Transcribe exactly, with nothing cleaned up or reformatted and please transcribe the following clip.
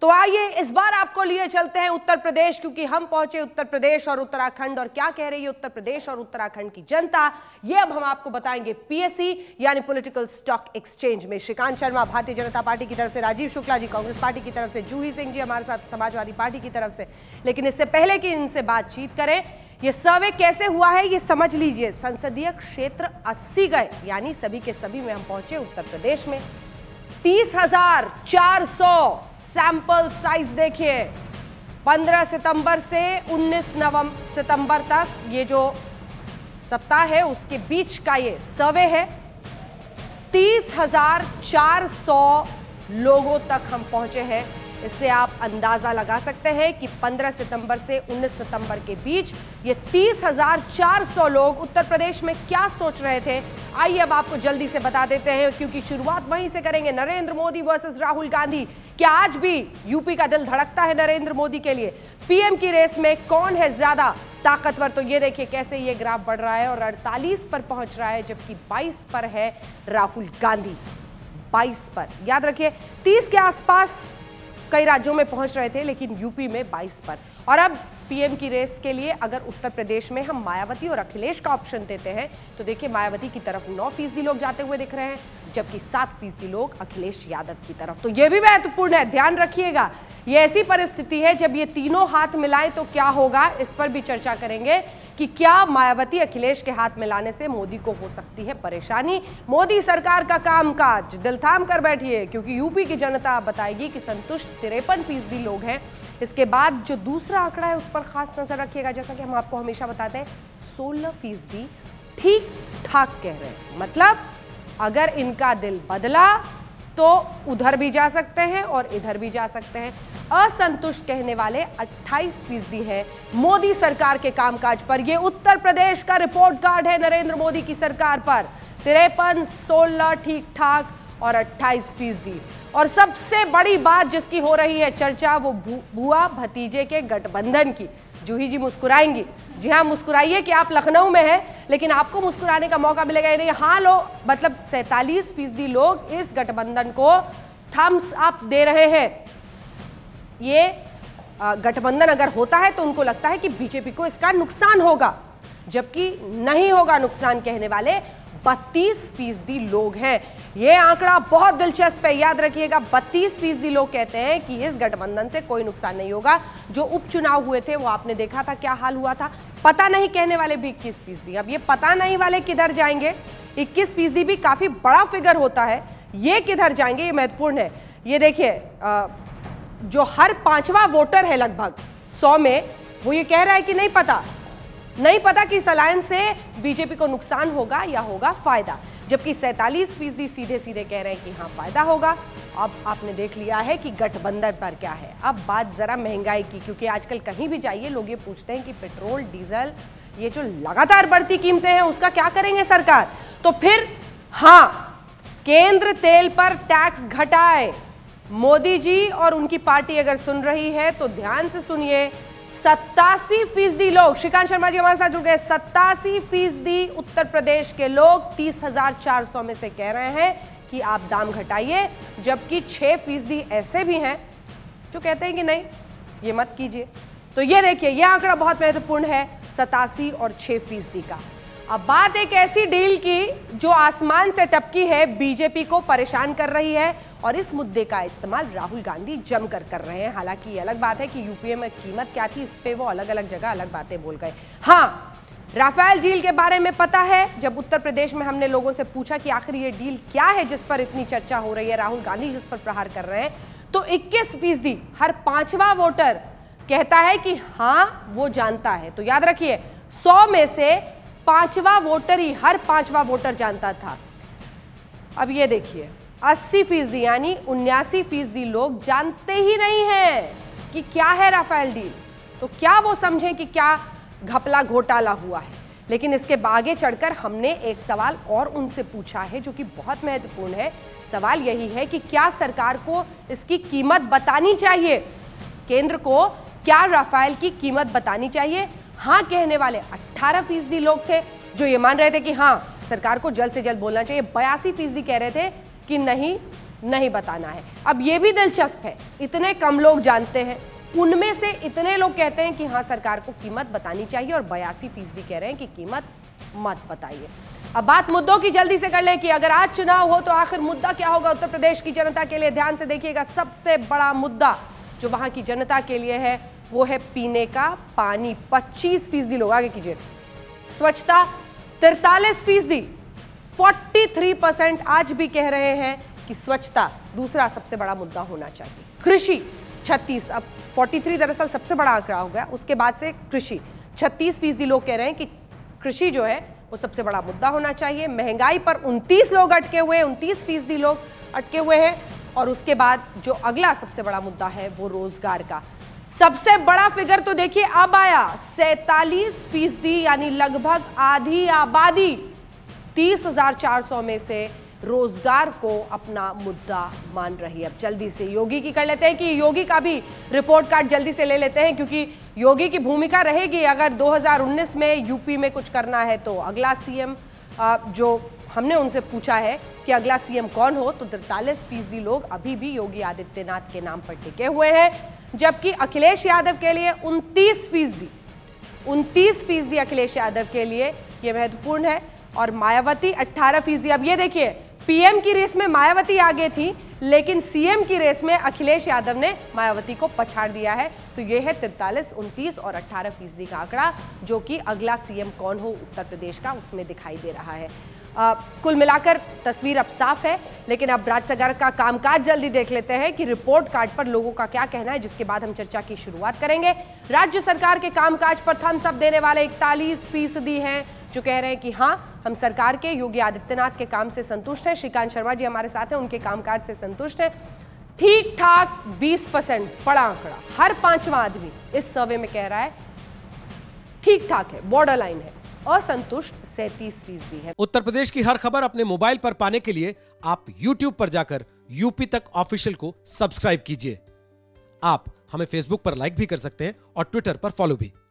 तो आइए इस बार आपको लिए चलते हैं उत्तर प्रदेश, क्योंकि हम पहुंचे उत्तर प्रदेश और उत्तराखंड। और क्या कह रही है उत्तर प्रदेश और उत्तराखंड की जनता, ये अब हम आपको बताएंगे। पीएसई यानी पॉलिटिकल स्टॉक एक्सचेंज में श्रीकांत शर्मा भारतीय जनता पार्टी की तरफ से, राजीव शुक्ला जी कांग्रेस पार्टी की तरफ से, जूही सिंह जी हमारे साथ समाजवादी पार्टी की तरफ से। लेकिन इससे पहले कि इनसे बातचीत करें, ये सर्वे कैसे हुआ है ये समझ लीजिए। संसदीय क्षेत्र अस्सी गए, यानी सभी के सभी में हम पहुंचे उत्तर प्रदेश में। तीस हजार चार सौ सैंपल साइज देखिए, पंद्रह सितंबर से उन्नीस सितंबर तक ये जो सप्ताह है उसके बीच का ये सर्वे है। तीस हजार चार सौ लोगों तक हम पहुंचे हैं। इससे आप अंदाजा लगा सकते हैं कि पंद्रह सितंबर से उन्नीस सितंबर के बीच ये तीस हजार चार सौ लोग उत्तर प्रदेश में क्या सोच रहे थे। आइए अब आपको जल्दी से बता देते हैं, क्योंकि शुरुआत वहीं से करेंगे। नरेंद्र मोदी वर्सेस राहुल गांधी, क्या आज भी यूपी का दिल धड़कता है नरेंद्र मोदी के लिए? पीएम की रेस में कौन है ज्यादा ताकतवर, तो ये देखिए कैसे ये ग्राफ बढ़ रहा है और अड़तालीस पर पहुंच रहा है, जबकि बाईस पर है राहुल गांधी। बाईस पर याद रखिए, तीस के आसपास कई राज्यों में पहुंच रहे थे, लेकिन यूपी में बाईस पर। और अब पीएम की रेस के लिए अगर उत्तर प्रदेश में हम मायावती और अखिलेश का ऑप्शन देते हैं तो देखिए मायावती की तरफ नौ फीसदी लोग जाते हुए दिख रहे हैं, जबकि सात फीसदी लोग अखिलेश यादव की तरफ। तो ये भी महत्वपूर्ण है, ध्यान रखिएगा। ये ऐसी परिस्थिति है जब ये तीनों हाथ मिलाएं तो क्या होगा, इस पर भी चर्चा करेंगे कि क्या मायावती अखिलेश के हाथ में लाने से मोदी को हो सकती है परेशानी। मोदी सरकार का कामकाज दिल थाम कर बैठी है, क्योंकि यूपी की जनता बताएगी कि संतुष्ट तिरपन फीसदी लोग हैं। इसके बाद जो दूसरा आंकड़ा है उस पर खास नजर रखिएगा, जैसा कि हम आपको हमेशा बताते हैं, सोलह फीसदी ठीक ठाक कह रहे हैं। मतलब अगर इनका दिल बदला तो उधर भी जा सकते हैं और इधर भी जा सकते हैं। असंतुष्ट कहने वाले अट्ठाईस फीसदी है मोदी सरकार के कामकाज पर। ये उत्तर प्रदेश का रिपोर्ट कार्ड है नरेंद्र मोदी की सरकार पर। तिरपन, सोलह ठीक ठाक और अट्ठाईस फीसदी। और सबसे बड़ी बात जिसकी हो रही है चर्चा, वो बुआ भतीजे के गठबंधन की। जूही जी मुस्कुराएंगी, जी हाँ मुस्कुराइए कि आप लखनऊ में हैं, लेकिन आपको मुस्कुराने का मौका मिलेगा ही नहीं। हाँ लो, मतलब सैंतालीस फीसदी लोग इस गठबंधन को थम्स अप दे रहे हैं। ये गठबंधन अगर होता है तो उनको लगता है कि बीजेपी को इसका नुकसान होगा, जबकि नहीं होगा नुकसान कहने वाले बत्तीस फीसदी लोग हैं। ये आंकड़ा बहुत दिलचस्प है, याद रखिएगा। बत्तीस फीसदी लोग कहते हैं कि इस गठबंधन से कोई नुकसान नहीं होगा। जो उपचुनाव हुए थे वो आपने देखा था क्या हाल हुआ था। पता नहीं कहने वाले भी इक्कीस फीसदी। अब ये पता नहीं वाले किधर जाएंगे, इक्कीस फीसदी भी काफी बड़ा फिगर होता है, ये किधर जाएंगे ये महत्वपूर्ण है। ये देखिए, जो हर पांचवा वोटर है लगभग सौ में, वो ये कह रहा है कि नहीं पता, नहीं पता कि इस अलायंस से बीजेपी को नुकसान होगा या होगा फायदा। जबकि सैंतालीस फीसदी सीधे सीधे कह रहे हैं कि हाँ फायदा होगा। अब आपने देख लिया है कि गठबंधन पर क्या है। अब बात जरा महंगाई की, क्योंकि आजकल कहीं भी जाइए लोग ये पूछते हैं कि पेट्रोल डीजल ये जो लगातार बढ़ती कीमतें हैं उसका क्या करेंगे सरकार। तो फिर हाँ, केंद्र तेल पर टैक्स घटाए। मोदी जी और उनकी पार्टी अगर सुन रही है तो ध्यान से सुनिए। सत्तासी फीसदी लोग, श्रीकांत शर्मा जी हमारे साथ जुड़ गए, सत्तासी फीसदी उत्तर प्रदेश के लोग तीस हजार चार सौ में से कह रहे हैं कि आप दाम घटाइए, जबकि छह फीसदी ऐसे भी हैं जो कहते हैं कि नहीं ये मत कीजिए। तो ये देखिए, ये आंकड़ा बहुत महत्वपूर्ण है, सतासी और छह फीसदी का। अब बात एक ऐसी डील की जो आसमान से टपकी है, बीजेपी को परेशान कर रही है, और इस मुद्दे का इस्तेमाल राहुल गांधी जमकर कर रहे हैं। हालांकि ये अलग बात है कि यूपीए में कीमत क्या थी, इस पे वो अलग अलग जगह अलग बातें बोल गए। हाँ, राफेल डील के बारे में पता है, जब उत्तर प्रदेश में हमने लोगों से पूछा कि आखिर ये डील क्या है जिस पर इतनी चर्चा हो रही है, राहुल गांधी जिस पर प्रहार कर रहे हैं, तो इक्कीस फीसदी हर पांचवा वोटर कहता है कि हाँ वो जानता है। तो याद रखिए, सौ में से पांचवा वोटर ही, हर पांचवा वोटर जानता था। अब ये देखिए, अस्सी फीसदी यानी उन्यासी फीसदी लोग जानते ही नहीं हैं कि क्या है राफेल डील। तो क्या वो समझें कि क्या घपला घोटाला हुआ है। लेकिन इसके आगे चढ़कर हमने एक सवाल और उनसे पूछा है जो कि बहुत महत्वपूर्ण है। सवाल यही है कि क्या सरकार को इसकी कीमत बतानी चाहिए, केंद्र को क्या राफेल की कीमत बतानी चाहिए। हाँ कहने वाले अठारह फीसदी लोग थे जो ये मान रहे थे कि हाँ सरकार को जल्द से जल्द बोलना चाहिए। बयासी फीसदी कह रहे थे कि नहीं नहीं बताना है। अब ये भी दिलचस्प है, इतने कम लोग जानते हैं, उनमें से इतने लोग कहते हैं कि हाँ सरकार को कीमत बतानी चाहिए और बयासी फीसदी कह रहे हैं कि कीमत मत बताइए। अब बात मुद्दों की जल्दी से कर लें कि अगर आज चुनाव हो तो आखिर मुद्दा क्या होगा उत्तर प्रदेश की जनता के लिए। ध्यान से देखिएगा, सबसे बड़ा मुद्दा जो वहां की जनता के लिए है वो है पीने का पानी। पच्चीस फीसदी लोग, आगे कीजिए, स्वच्छता तिरतालीस फीसदी, फोर्टी थ्री परसेंट आज भी कह रहे हैं कि स्वच्छता दूसरा सबसे बड़ा मुद्दा होना चाहिए। कृषि छत्तीस, अब तैंतालीस दरअसल सबसे बड़ा आंकड़ा हो गया, उसके बाद से कृषि छत्तीस फीसदी लोग कह रहे हैं कि कृषि जो है वो सबसे बड़ा मुद्दा होना चाहिए। महंगाई पर उनतीस लोग अटके हुए हैं, उनतीस फीसदी लोग अटके हुए हैं। और उसके बाद जो अगला सबसे बड़ा मुद्दा है वो रोजगार का। सबसे बड़ा फिगर तो देखिए अब आया, सैतालीस फीसदी यानी लगभग आधी आबादी तीस हजार चार सौ में से रोजगार को अपना मुद्दा मान रही है। अब जल्दी से योगी की कर लेते हैं कि योगी का भी रिपोर्ट कार्ड जल्दी से ले लेते हैं, क्योंकि योगी की भूमिका रहेगी अगर दो हज़ार उन्नीस में यूपी में कुछ करना है तो। अगला सीएम जो हमने उनसे पूछा है कि अगला सीएम कौन हो, तो तैंतालीस फीसदी लोग अभी भी योगी आदित्यनाथ के नाम पर टिके हुए हैं, जबकि अखिलेश यादव के लिए उनतीस फीसदी उनतीस फीसदी अखिलेश यादव के लिए ये महत्वपूर्ण है। और मायावती अट्ठारह फीसदी। अब ये देखिए, पीएम की रेस में मायावती आगे थी, लेकिन सीएम की रेस में अखिलेश यादव ने मायावती को पछाड़ दिया है। तो ये है तिरतालीस, उनतीस और अट्ठारह फीसदी का आंकड़ा जो कि अगला सीएम कौन हो उत्तर प्रदेश का उसमें दिखाई दे रहा है। आ, कुल मिलाकर तस्वीर अब साफ है, लेकिन अब राज्य सरकार का कामकाज जल्दी देख लेते हैं कि रिपोर्ट कार्ड पर लोगों का क्या कहना है, जिसके बाद हम चर्चा की शुरुआत करेंगे। राज्य सरकार के कामकाज पर थम्स अप देने वाले इकतालीस फीसदी हैं जो कह रहे हैं कि हाँ हम सरकार के, योगी आदित्यनाथ के काम से संतुष्ट हैं। श्रीकांत शर्मा जी हमारे साथ हैं, उनके कामकाज से संतुष्ट हैं। ठीक ठाक बीस परसेंट, बड़ा आंकड़ा, हर पांचवा आदमी इस सर्वे में कह रहा है ठीक ठाक है, बॉर्डर लाइन है। असंतुष्ट सैंतीस फीसदी है। उत्तर प्रदेश की हर खबर अपने मोबाइल पर पाने के लिए आप यूट्यूब पर जाकर यूपी तक ऑफिशियल को सब्सक्राइब कीजिए। आप हमें फेसबुक पर लाइक भी कर सकते हैं और ट्विटर पर फॉलो भी।